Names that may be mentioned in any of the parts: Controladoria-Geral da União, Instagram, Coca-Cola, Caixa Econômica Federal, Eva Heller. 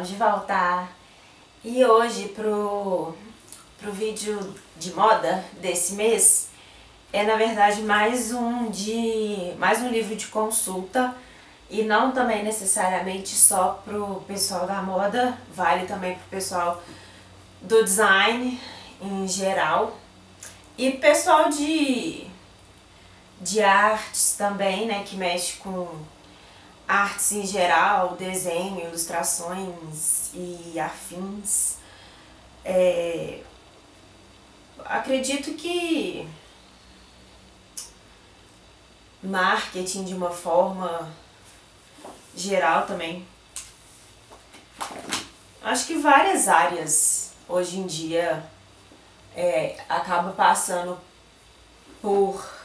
Acabamos de voltar e hoje pro vídeo de moda desse mês é, na verdade, mais um livro de consulta, e não também necessariamente só pro pessoal da moda, vale também pro pessoal do design em geral e pessoal de artes também, né, que mexe com artes em geral, desenho, ilustrações e afins. Acredito que marketing de uma forma geral também. Acho que várias áreas hoje em dia acaba passando por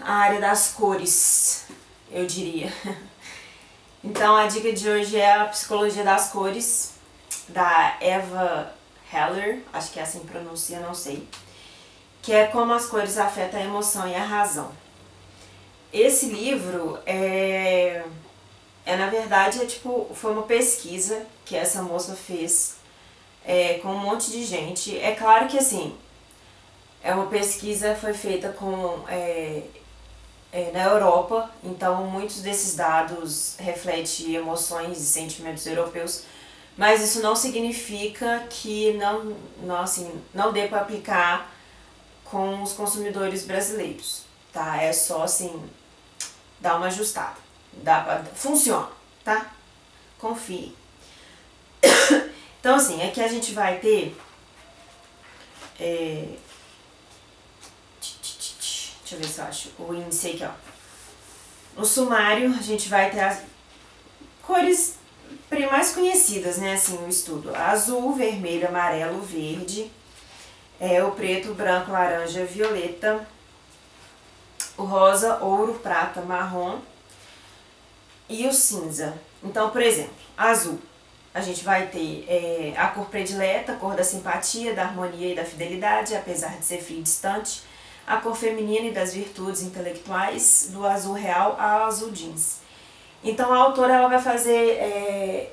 a área das cores, eu diria. Então a dica de hoje é a psicologia das cores, da Eva Heller, acho que é assim que pronuncia, não sei, que é como as cores afetam a emoção e a razão. Esse livro na verdade, foi uma pesquisa que essa moça fez com um monte de gente. É claro que, assim, uma pesquisa foi feita na Europa, então muitos desses dados refletem emoções e sentimentos europeus, mas isso não significa que não dê para aplicar com os consumidores brasileiros, tá? É só, assim, dar uma ajustada. Funciona, tá? Confie. Então, assim, aqui a gente vai ter... Deixa eu ver se eu acho o índice aqui, ó. No sumário, a gente vai ter as cores mais conhecidas, né, assim, no estudo. Azul, vermelho, amarelo, verde... o preto, o branco, laranja, violeta, o rosa, ouro, prata, marrom e o cinza. Então, por exemplo, azul, a gente vai ter a cor predileta, a cor da simpatia, da harmonia e da fidelidade, apesar de ser fria e distante, a cor feminina e das virtudes intelectuais, do azul real ao azul jeans. Então, a autora ela vai fazer...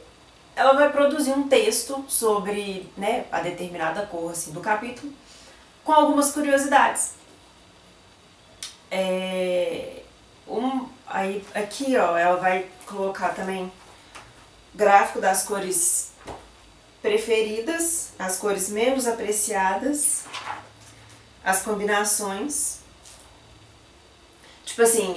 ela vai produzir um texto sobre, né, a determinada cor, assim, do capítulo, com algumas curiosidades. Aí, aqui, ó, ela vai colocar também gráfico das cores preferidas, as cores menos apreciadas, as combinações. Tipo assim,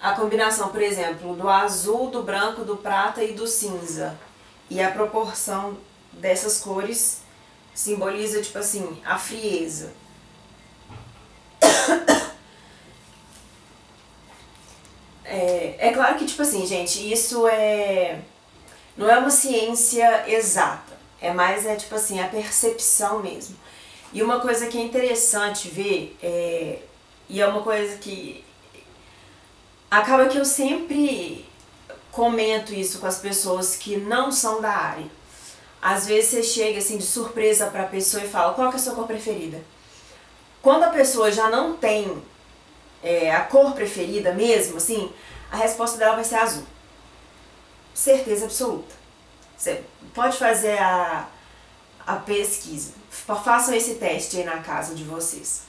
a combinação, por exemplo, do azul, do branco, do prata e do cinza. E a proporção dessas cores simboliza, tipo assim, a frieza. É claro que, tipo assim, gente, isso não é uma ciência exata. É mais, tipo assim, a percepção mesmo. E uma coisa que é interessante ver, e é uma coisa que... acaba que eu sempre comento isso com as pessoas que não são da área. Às vezes você chega, assim, de surpresa pra pessoa e fala, qual que é a sua cor preferida? Quando a pessoa já não tem a cor preferida mesmo, assim, a resposta dela vai ser azul. Certeza absoluta. Você pode fazer a pesquisa. Façam esse teste aí na casa de vocês.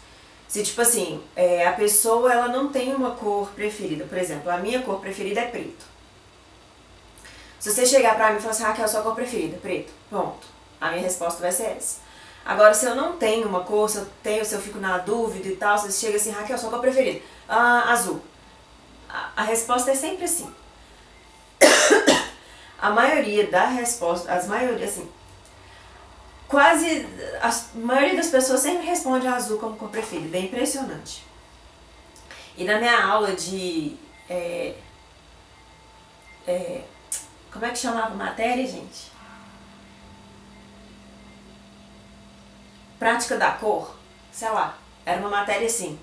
Se, tipo assim, a pessoa ela não tem uma cor preferida. Por exemplo, a minha cor preferida é preto. Se você chegar pra mim e falar assim, Raquel, sua cor preferida? Preto. Pronto. A minha resposta vai ser essa. Agora, se eu não tenho uma cor, se eu fico na dúvida e tal, se você chega assim, Raquel, sua cor preferida? Azul. A resposta é sempre assim. A maioria da resposta, assim... Quase a maioria das pessoas sempre responde azul como cor preferida, é impressionante. E na minha aula de... como é que chamava a matéria, gente? Prática da cor, sei lá, era uma matéria assim.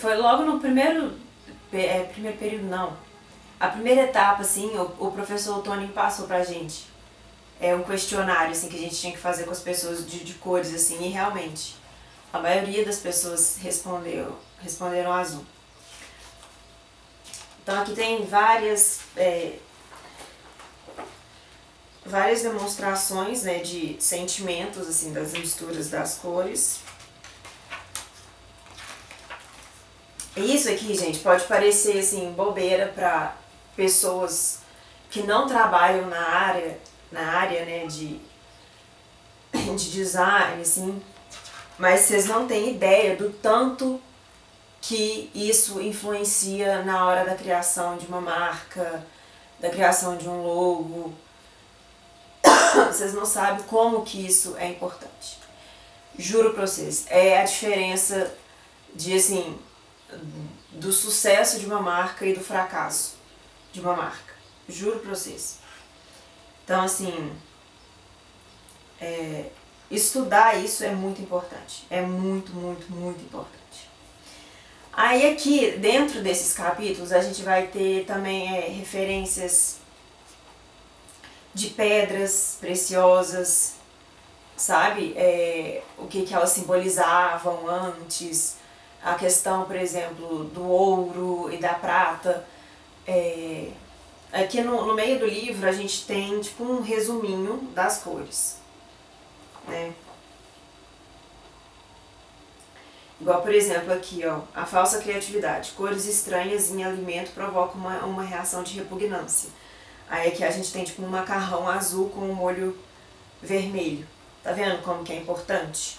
Foi logo no primeiro período, não. A primeira etapa, assim, o professor Tony passou pra gente. Um questionário, assim, que a gente tinha que fazer com as pessoas de cores, assim, e realmente a maioria das pessoas responderam azul. Então aqui tem várias, várias demonstrações, né, de sentimentos, assim, das misturas das cores. Isso aqui, gente, pode parecer, assim, bobeira para pessoas que não trabalham na área, né, de design, assim, mas vocês não têm ideia do tanto que isso influencia na hora da criação de uma marca, da criação de um logo. Vocês não sabem como que isso é importante. Juro pra vocês, é a diferença de, assim, do sucesso de uma marca e do fracasso de uma marca. Juro pra vocês. Então, assim, estudar isso é muito importante. É muito, muito, muito importante. Aí aqui, dentro desses capítulos, a gente vai ter também referências de pedras preciosas, sabe? O que que elas simbolizavam antes, a questão, por exemplo, do ouro e da prata. Aqui no meio do livro a gente tem tipo um resuminho das cores, né? Igual, por exemplo, aqui, ó, a falsa criatividade. Cores estranhas em alimento provocam uma reação de repugnância. Aí aqui a gente tem tipo um macarrão azul com um molho vermelho. Tá vendo como que é importante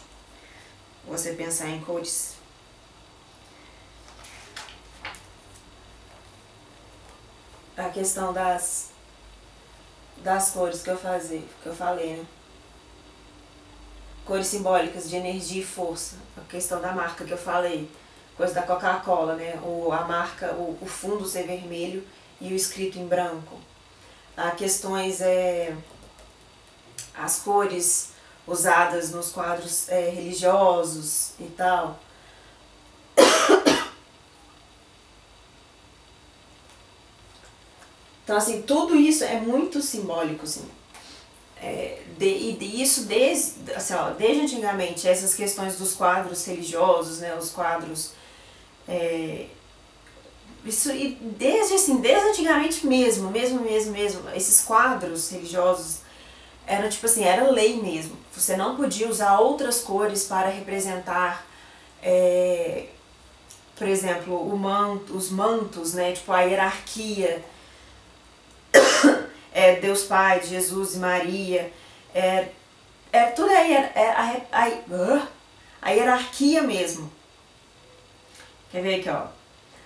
você pensar em cores? A questão das cores que eu falei, né? Cores simbólicas de energia e força. A questão da marca que eu falei. Coisa da Coca-Cola, né? A marca, o fundo ser vermelho e o escrito em branco. Há questões, as cores usadas nos quadros religiosos e tal. Então, assim, tudo isso é muito simbólico, assim. Isso desde, assim, ó, desde antigamente, essas questões dos quadros religiosos, né, os quadros, isso, e desde, assim, desde antigamente mesmo, esses quadros religiosos eram tipo assim, era lei mesmo, você não podia usar outras cores para representar, por exemplo, os mantos, né, tipo a hierarquia. Deus Pai, Jesus e Maria, tudo a hierarquia mesmo. Quer ver aqui, ó?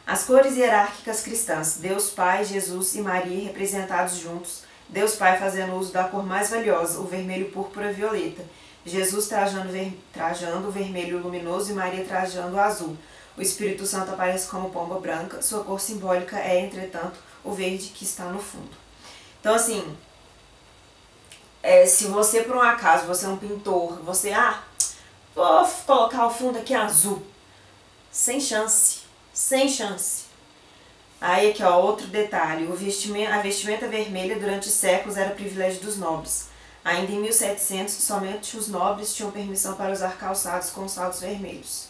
As cores hierárquicas cristãs, Deus Pai, Jesus e Maria representados juntos, Deus Pai fazendo uso da cor mais valiosa, o vermelho, púrpura e violeta, Jesus trajando o vermelho luminoso e Maria trajando o azul. O Espírito Santo aparece como pomba branca, sua cor simbólica é, entretanto, o verde que está no fundo. Então, assim, se você, por um acaso, você é um pintor, você, vou colocar o fundo aqui azul. Sem chance, sem chance. Aí, aqui, ó, outro detalhe. A vestimenta vermelha durante séculos era privilégio dos nobres. Ainda em 1700, somente os nobres tinham permissão para usar calçados com saltos vermelhos.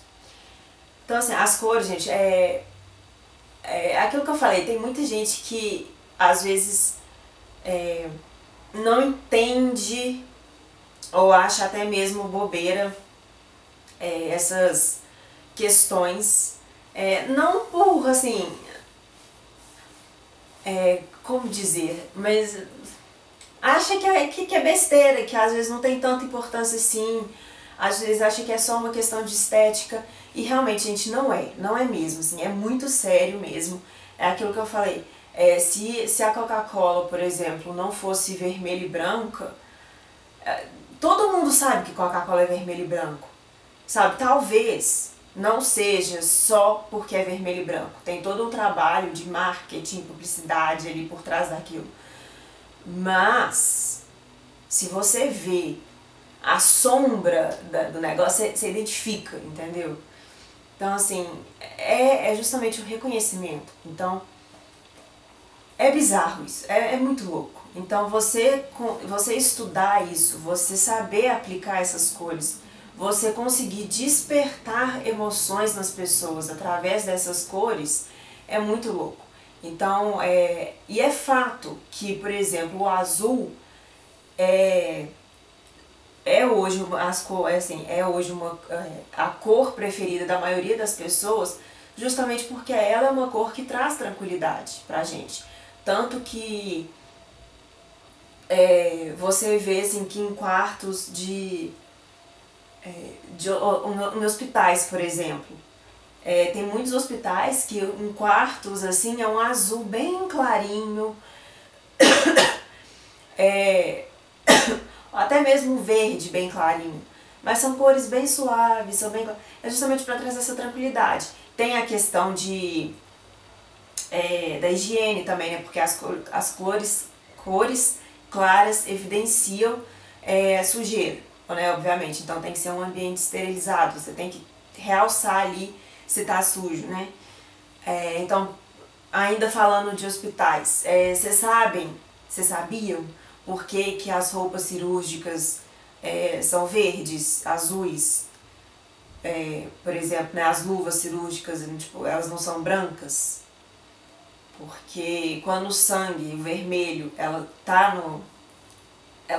Então, assim, as cores, gente, aquilo que eu falei, tem muita gente que, às vezes, não entende ou acha até mesmo bobeira essas questões, não por, assim, como dizer, mas acha que é besteira, que às vezes não tem tanta importância assim, às vezes acha que é só uma questão de estética, e realmente, gente, não é mesmo, assim, é muito sério mesmo, é aquilo que eu falei. Se a Coca-Cola, por exemplo, não fosse vermelha e branca, todo mundo sabe que Coca-Cola é vermelho e branco, sabe? Talvez não seja só porque é vermelho e branco, tem todo um trabalho de marketing, publicidade ali por trás daquilo, mas se você vê a sombra do negócio, você identifica, entendeu? Então, assim, é justamente o reconhecimento. Então, é bizarro isso, é muito louco. Então você estudar isso, você saber aplicar essas cores, você conseguir despertar emoções nas pessoas através dessas cores, é muito louco. Então, e é fato que, por exemplo, o azul hoje, a cor preferida da maioria das pessoas, justamente porque ela é uma cor que traz tranquilidade pra gente. Tanto que você vê assim, que em quartos em hospitais, por exemplo, tem muitos hospitais que em quartos assim é um azul bem clarinho, até mesmo um verde bem clarinho, mas são cores bem suaves, é justamente para trazer essa tranquilidade. Tem a questão da higiene também, né? Porque as cores claras evidenciam sujeira, né? Obviamente, então tem que ser um ambiente esterilizado, você tem que realçar ali se tá sujo, né? Então, ainda falando de hospitais, vocês sabiam por que que as roupas cirúrgicas são verdes, azuis? Por exemplo, né, as luvas cirúrgicas, tipo, elas não são brancas, porque quando o sangue, o vermelho, ela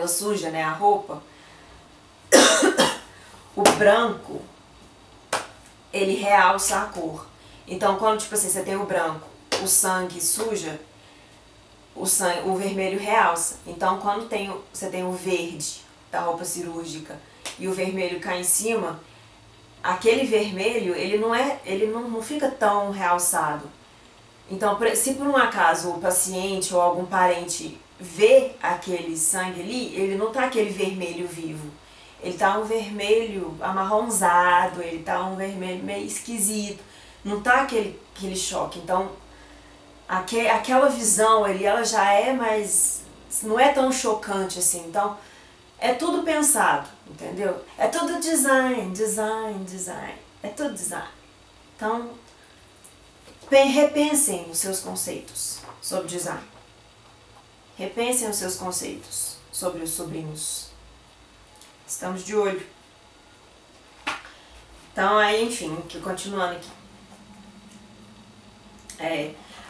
suja, né, a roupa, o branco, ele realça a cor. Então, quando, tipo assim, você tem o branco, o sangue suja, o vermelho realça. Então, quando você tem o verde da roupa cirúrgica e o vermelho cai em cima, aquele vermelho, ele não fica tão realçado. Então, se por um acaso o paciente ou algum parente vê aquele sangue ali, ele não tá aquele vermelho vivo. Ele tá um vermelho amarronzado, ele tá um vermelho meio esquisito. Não tá aquele choque. Então, aquela visão ali, ela já é mais... não é tão chocante assim. Então, é tudo pensado, entendeu? É tudo design. É tudo design. Então, repensem os seus conceitos sobre design. Repensem os seus conceitos sobre os sobrinhos. Estamos de olho. Então, aí, enfim, continuando aqui.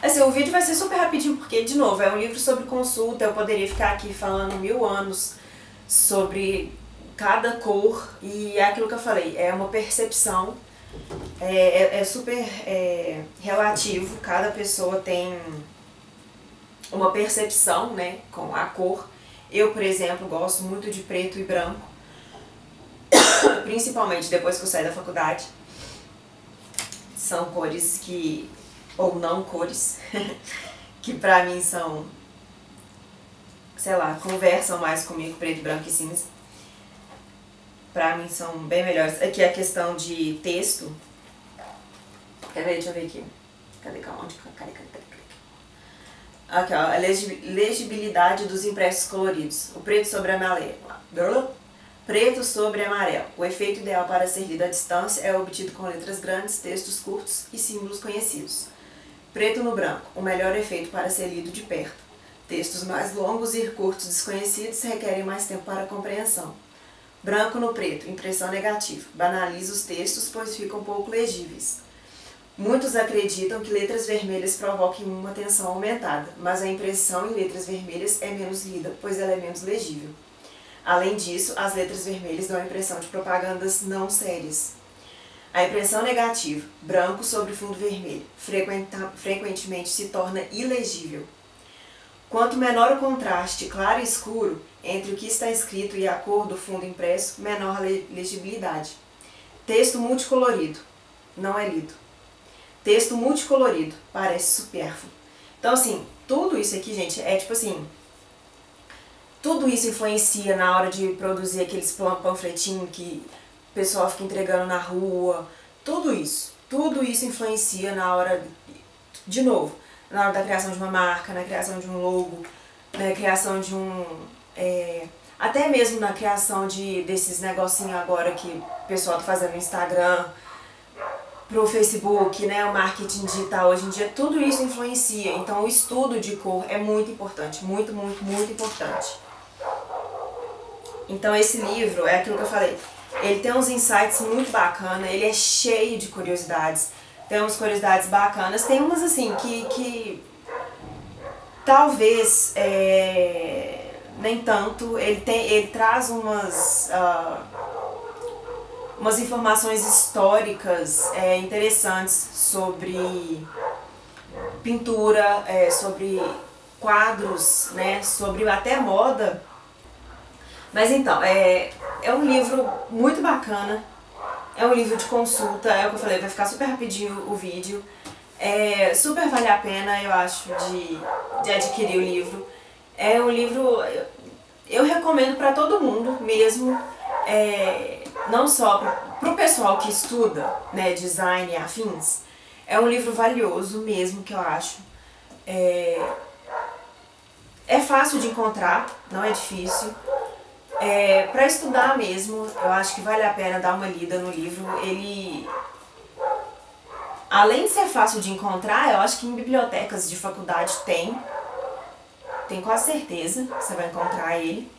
Assim, o vídeo vai ser super rapidinho, porque, de novo, é um livro sobre consulta. Eu poderia ficar aqui falando 1000 anos sobre cada cor. E é aquilo que eu falei, é uma percepção. É super relativo. Cada pessoa tem uma percepção, né, com a cor. Eu, por exemplo, gosto muito de preto e branco. Principalmente depois que eu saí da faculdade. São cores que... ou não cores. Que pra mim são... sei lá, conversam mais comigo, preto, branco e cinza. Pra mim são bem melhores. Aqui a questão de texto. Peraí, deixa eu ver aqui. Cadê? Aqui, ó. A legibilidade dos impressos coloridos. O preto sobre amarelo. Preto sobre amarelo. O efeito ideal para ser lido à distância é obtido com letras grandes, textos curtos e símbolos conhecidos. Preto no branco. O melhor efeito para ser lido de perto. Textos mais longos e curtos desconhecidos requerem mais tempo para compreensão. Branco no preto, impressão negativa. Banaliza os textos, pois ficam pouco legíveis. Muitos acreditam que letras vermelhas provoquem uma tensão aumentada, mas a impressão em letras vermelhas é menos lida, pois ela é menos legível. Além disso, as letras vermelhas dão a impressão de propagandas não sérias. A impressão negativa, branco sobre fundo vermelho, frequentemente se torna ilegível. Quanto menor o contraste claro e escuro entre o que está escrito e a cor do fundo impresso, menor a legibilidade. Texto multicolorido não é lido. Texto multicolorido parece supérfluo. Então, assim, tudo isso aqui, gente, tipo assim... tudo isso influencia na hora de produzir aqueles panfletinhos que o pessoal fica entregando na rua. Tudo isso influencia na hora, de novo, na hora da criação de uma marca, na criação de um logo, na criação de um... até mesmo na criação desses negocinhos agora que o pessoal tá fazendo no Instagram, pro Facebook, né, o marketing digital hoje em dia, tudo isso influencia. Então o estudo de cor é muito importante, muito importante. Então esse livro, é aquilo que eu falei, ele tem uns insights muito bacanas, ele é cheio de curiosidades. Tem umas curiosidades bacanas, tem umas assim que Talvez, nem tanto, ele traz umas informações históricas interessantes sobre pintura, sobre quadros, né, sobre até moda. Mas então, é um livro muito bacana, é um livro de consulta, é o que eu falei, vai ficar super rapidinho o vídeo. Super vale a pena, eu acho, de adquirir o livro. É um livro, eu recomendo para todo mundo mesmo, não só para o pessoal que estuda, né, design e afins. É um livro valioso mesmo, que eu acho. É fácil de encontrar, não é difícil. Para estudar mesmo, eu acho que vale a pena dar uma lida no livro. Ele, além de ser fácil de encontrar, eu acho que em bibliotecas de faculdade tem quase certeza que você vai encontrar ele.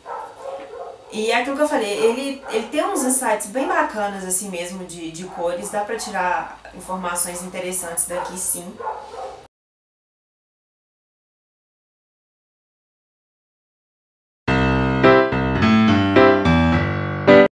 E é aquilo que eu falei, ele tem uns insights bem bacanas assim mesmo de cores, dá pra tirar informações interessantes daqui sim.